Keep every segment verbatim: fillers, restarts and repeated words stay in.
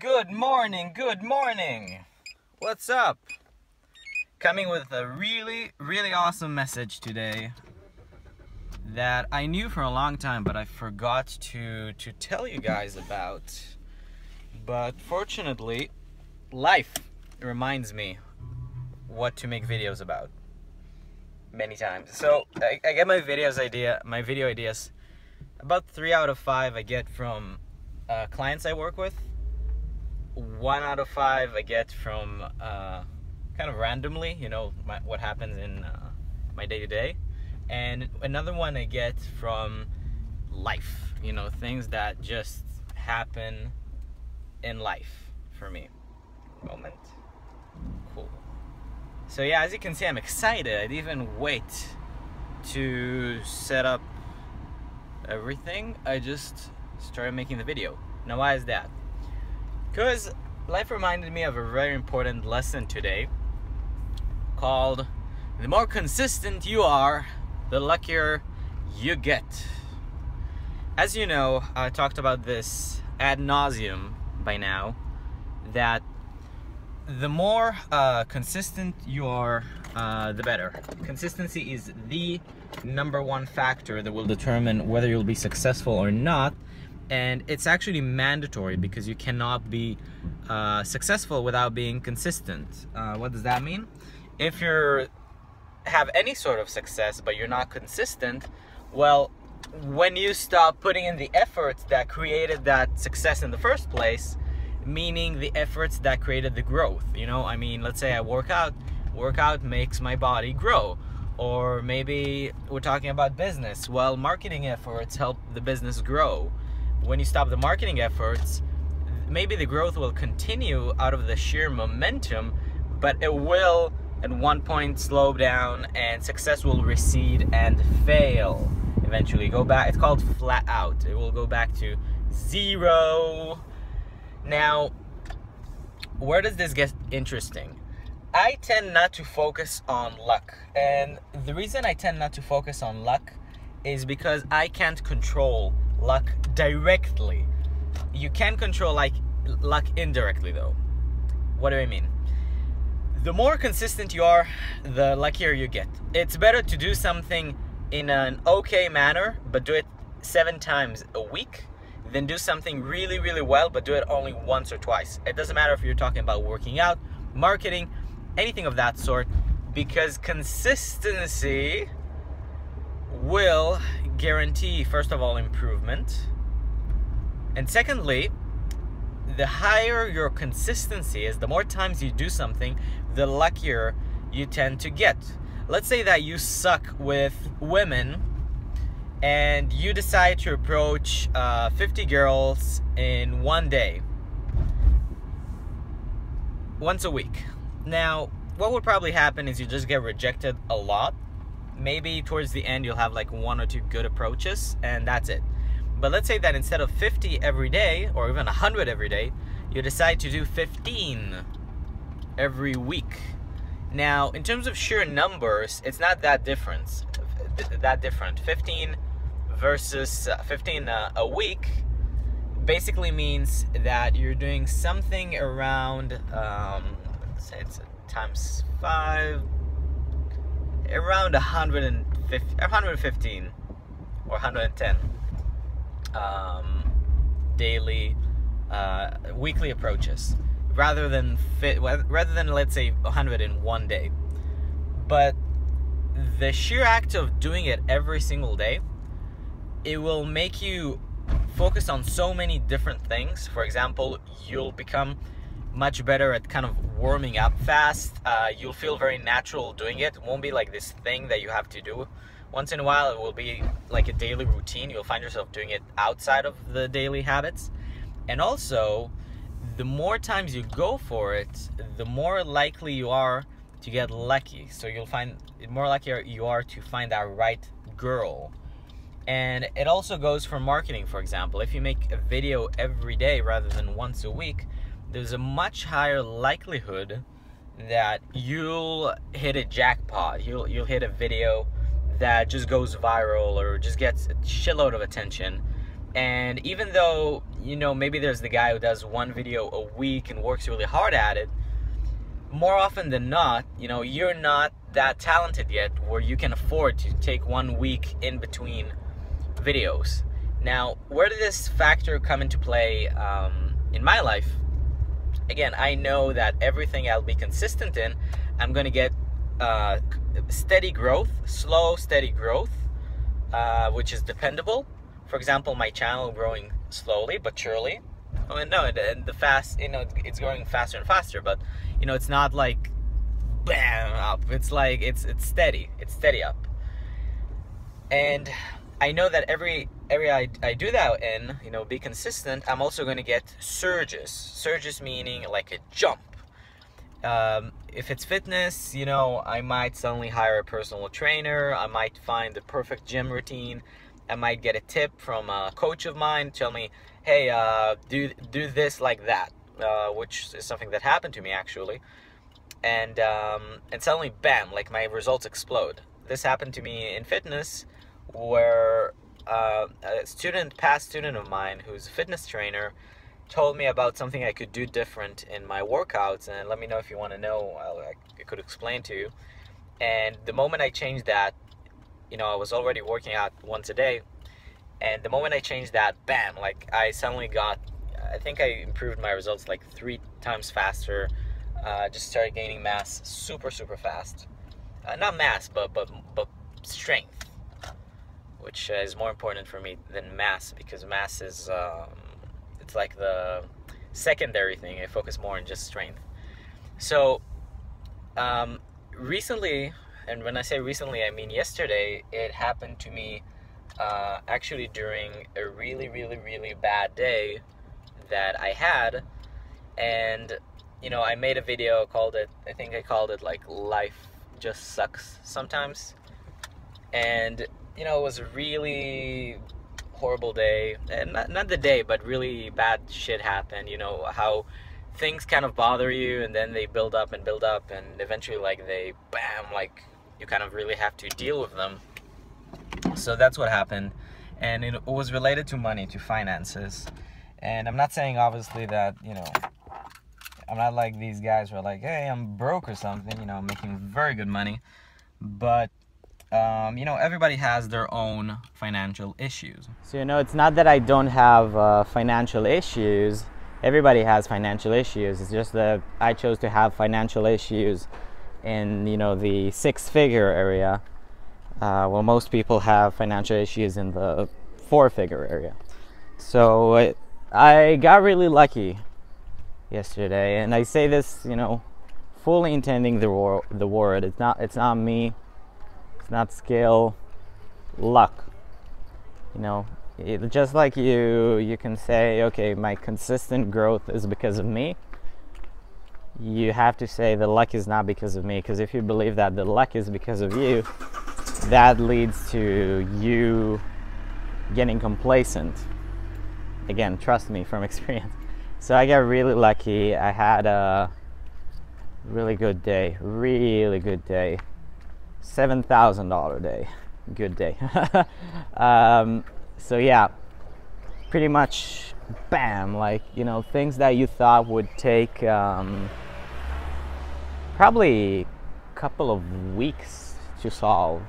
Good morning, good morning. What's up? Coming with a really, really awesome message today that I knew for a long time, but I forgot to, to tell you guys about. But fortunately, life reminds me what to make videos about many times. So I, I get my videos idea, my video ideas about three out of five I get from uh, clients I work with. One out of five I get from uh, kind of randomly, you know, my, what happens in uh, my day-to-day. And another one I get from life, you know, things that just happen in life for me. Moment. Cool. So yeah, as you can see, I'm excited. I'd even wait to set up everything. I just started making the video. Now why is that? Because life reminded me of a very important lesson today called the more consistent you are, the luckier you get. As you know, I talked about this ad nauseum by now, that the more uh, consistent you are, uh, the better. Consistency is the number one factor that will determine whether you'll be successful or not. And it's actually mandatory, because you cannot be uh, successful without being consistent. Uh, what does that mean? If you have any sort of success but you're not consistent, well, when you stop putting in the efforts that created that success in the first place, meaning the efforts that created the growth, you know, I mean, let's say I work out, workout makes my body grow. Or maybe we're talking about business. Well, marketing efforts help the business grow. When you stop the marketing efforts, maybe the growth will continue out of the sheer momentum, but it will at one point slow down and success will recede and fail eventually. Go back, it's called flat out. It will go back to zero. Now, where does this get interesting? I tend not to focus on luck. And the reason I tend not to focus on luck is because I can't control luck directly. You can control like luck indirectly though. What do I mean? The more consistent you are, the luckier you get. It's better to do something in an okay manner, but do it seven times a week, than do something really, really well, but do it only once or twice. It doesn't matter if you're talking about working out, marketing, anything of that sort, because consistency will guarantee, first of all, improvement, and secondly, the higher your consistency is, the more times you do something, the luckier you tend to get. Let's say that you suck with women and you decide to approach uh, fifty girls in one day, once a week. Now, what would probably happen is you just get rejected a lot. Maybe towards the end you'll have like one or two good approaches and that's it. But let's say that instead of fifty every day, or even one hundred every day, you decide to do fifteen every week. Now, in terms of sheer numbers, it's not that different. That different. fifteen versus uh, fifteen uh, a week basically means that you're doing something around, um, let's say it's times five, around one hundred fifty, one hundred fifteen or one hundred ten um, daily, uh, weekly approaches, rather than fit, rather than let's say one hundred in one day. But the sheer act of doing it every single day, it will make you focus on so many different things. For example, you'll become much better at kind of warming up fast. Uh, you'll feel very natural doing it. It won't be like this thing that you have to do once in a while. It will be like a daily routine. You'll find yourself doing it outside of the daily habits. And also, the more times you go for it, the more likely you are to get lucky. So you'll find it more likely you are to find that right girl. And it also goes for marketing, for example. If you make a video every day rather than once a week, there's a much higher likelihood that you'll hit a jackpot. You'll, you'll hit a video that just goes viral or just gets a shitload of attention. And even though, you know, maybe there's the guy who does one video a week and works really hard at it, more often than not, you know, you're not that talented yet where you can afford to take one week in between videos. Now, where did this factor come into play um, in my life? Again, I know that everything I'll be consistent in, I'm going to get uh, steady growth, slow, steady growth, uh, which is dependable. For example, my channel growing slowly but surely. I mean, no, the, the fast, you know, it's growing faster and faster, but you know, it's not like bam up. It's like it's it's steady. It's steady up. And I know that every area I, I do that in, you know, be consistent, I'm also going to get surges. Surges meaning like a jump. Um, if it's fitness, you know, I might suddenly hire a personal trainer. I might find the perfect gym routine. I might get a tip from a coach of mine, tell me, hey, uh, do do this like that, uh, which is something that happened to me actually. And, um, and suddenly, bam, like my results explode. This happened to me in fitness, where uh, a student, past student of mine who's a fitness trainer, told me about something I could do different in my workouts, and let me know if you want to know, I'll, I could explain to you. And the moment I changed that, you know, I was already working out once a day, and the moment I changed that, bam, like I suddenly got, I think I improved my results like three times faster, uh, just started gaining mass super, super fast. Uh, not mass, but, but, but strength, which is more important for me than mass, because mass is, um, it's like the secondary thing. I focus more on just strength. So um, recently, and when I say recently, I mean yesterday, it happened to me uh, actually during a really, really, really bad day that I had. And, you know, I made a video, called it, I think I called it like Life Just Sucks Sometimes. And you know, it was a really horrible day, and not, not the day, but really bad shit happened. You know, how things kind of bother you, and then they build up and build up, and eventually like they, bam, like you kind of really have to deal with them. So that's what happened. And it was related to money, to finances. And I'm not saying obviously that, you know, I'm not like these guys who are like, hey, I'm broke or something, you know, I'm making very good money. But Um, you know, everybody has their own financial issues. So, you know, it's not that I don't have uh, financial issues. Everybody has financial issues. It's just that I chose to have financial issues in, you know, the six-figure area. Uh, well, most people have financial issues in the four-figure area. So it, I got really lucky yesterday. And I say this, you know, fully intending the, wor the word. It's not, it's not me. Not skill, luck. You know, it, just like you you can say, okay, my consistent growth is because of me, you have to say the luck is not because of me, because if you believe that the luck is because of you, that leads to you getting complacent. Again, trust me from experience. So I got really lucky. I had a really good day, really good day. seven thousand dollar day, good day. um, so yeah, pretty much, bam, like, you know, things that you thought would take um, probably a couple of weeks to solve,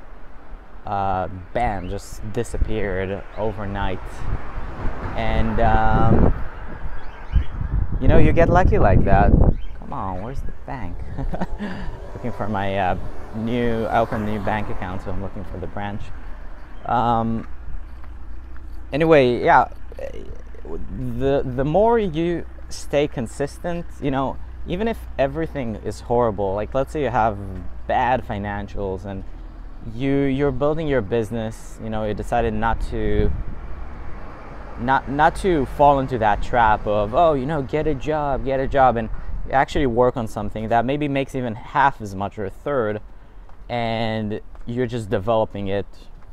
uh, bam, just disappeared overnight. And um, you know, you get lucky like that. Come on, where's the bank? Looking for my uh, new, I opened a new bank account, so I'm looking for the branch. Um, anyway, yeah, the, the more you stay consistent, you know, even if everything is horrible, like let's say you have bad financials and you, you're building your business, you know, you decided not to not, not to fall into that trap of, oh, you know, get a job, get a job. And actually work on something that maybe makes even half as much or a third, and you're just developing it,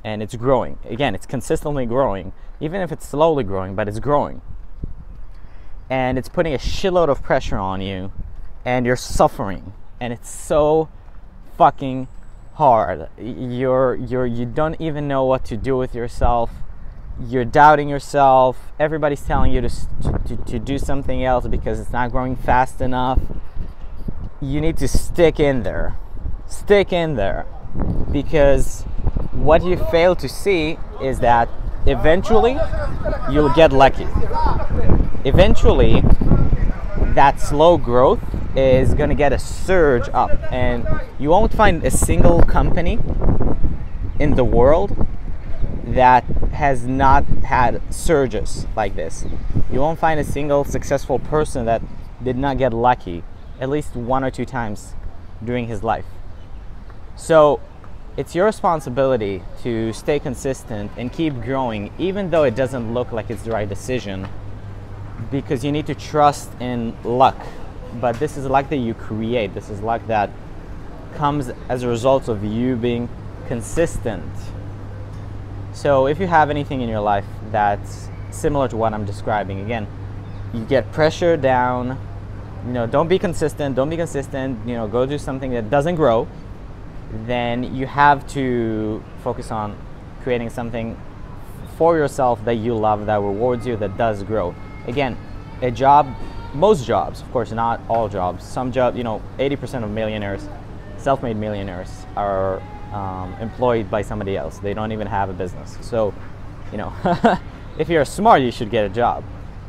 and it's growing. Again, it's consistently growing, even if it's slowly growing, but it's growing, and it's putting a shitload of pressure on you, and you're suffering, and it's so fucking hard. You're you're you don't even know what to do with yourself. you're doubting yourself, everybody's telling you to, to, to do something else because it's not growing fast enough, you need to stick in there. Stick in there. Because what you fail to see is that eventually you'll get lucky. Eventually, that slow growth is going to get a surge up, and you won't find a single company in the world that has not had surges like this. You won't find a single successful person that did not get lucky at least one or two times during his life. So it's your responsibility to stay consistent and keep growing, even though it doesn't look like it's the right decision, because you need to trust in luck. But this is luck that you create. This is luck that comes as a result of you being consistent. So if you have anything in your life that's similar to what I'm describing, again, you get pressure down, you know, don't be consistent, don't be consistent, you know, go do something that doesn't grow, then you have to focus on creating something for yourself that you love, that rewards you, that does grow. Again, a job, most jobs, of course, not all jobs, some jobs, you know, eighty percent of millionaires, self-made millionaires are um, employed by somebody else. They don't even have a business. So, you know, if you're smart, you should get a job,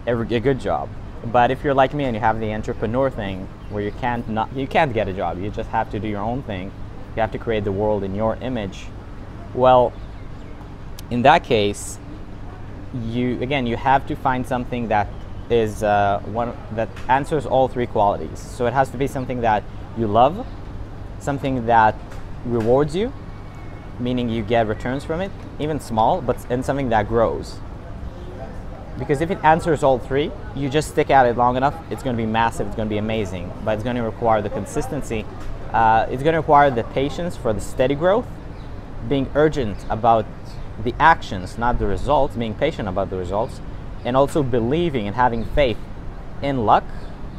a good job. But if you're like me and you have the entrepreneur thing where you can't, not, you can't get a job, you just have to do your own thing. You have to create the world in your image. Well, in that case, you again, you have to find something that is uh, one that answers all three qualities. So it has to be something that you love, something that rewards you, meaning you get returns from it, even small, but and something that grows. Because if it answers all three, you just stick at it long enough, it's going to be massive, it's going to be amazing, but it's going to require the consistency. Uh, it's going to require the patience for the steady growth, being urgent about the actions, not the results, being patient about the results, and also believing and having faith in luck,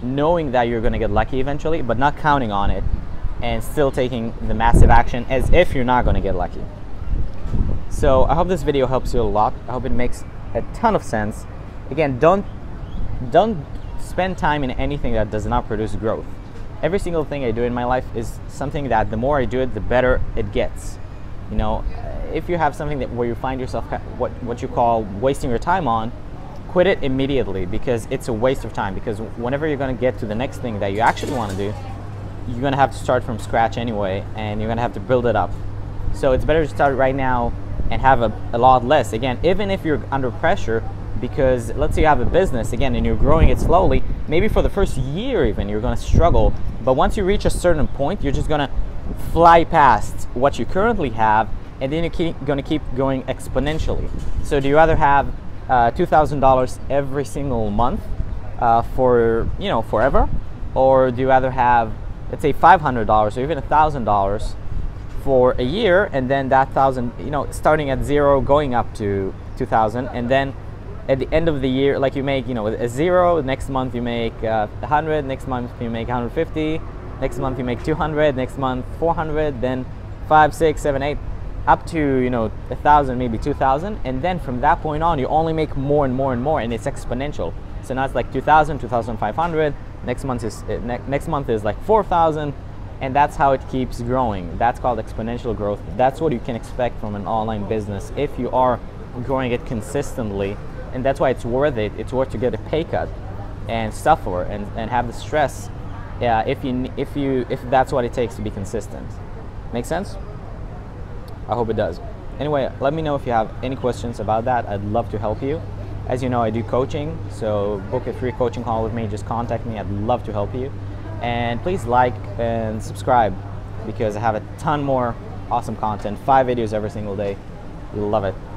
knowing that you're going to get lucky eventually, but not counting on it, and still taking the massive action as if you're not going to get lucky. So I hope this video helps you a lot. I hope it makes a ton of sense. Again, don't, don't spend time in anything that does not produce growth. Every single thing I do in my life is something that the more I do it, the better it gets. You know, if you have something that where you find yourself what, what you call wasting your time on, quit it immediately, because it's a waste of time. Because whenever you're going to get to the next thing that you actually want to do, you're going to have to start from scratch anyway, and you're going to have to build it up. So it's better to start right now and have a, a lot less. Again, even if you're under pressure, because let's say you have a business, again, and you're growing it slowly, maybe for the first year even, you're going to struggle. But once you reach a certain point, you're just going to fly past what you currently have, and then you're going to keep going exponentially. So do you rather have uh, two thousand dollars every single month uh, for, you know, forever? Or do you rather have, let's say, five hundred dollars or even one thousand dollars for a year, and then that thousand, you know, starting at zero, going up to two thousand, and then at the end of the year, like you make, you know, a zero, next month you make uh, one hundred, next month you make one hundred fifty, next month you make two hundred, next month four hundred, then five, six, seven, eight, up to, you know, one thousand, maybe two thousand, and then from that point on, you only make more and more and more, and it's exponential. So now it's like two thousand, two thousand five hundred, next month is uh, ne next month is like four thousand, and that's how it keeps growing. That's called exponential growth. That's what you can expect from an online business if you are growing it consistently. And that's why it's worth it. It's worth to get a pay cut and suffer and, and have the stress uh, if you if you if that's what it takes to be consistent. Make sense? I hope it does. Anyway, let me know if you have any questions about that. I'd love to help you. As you know, I do coaching, so book a free coaching call with me. Just contact me. I'd love to help you. And please like and subscribe, because I have a ton more awesome content. Five videos every single day. You love it.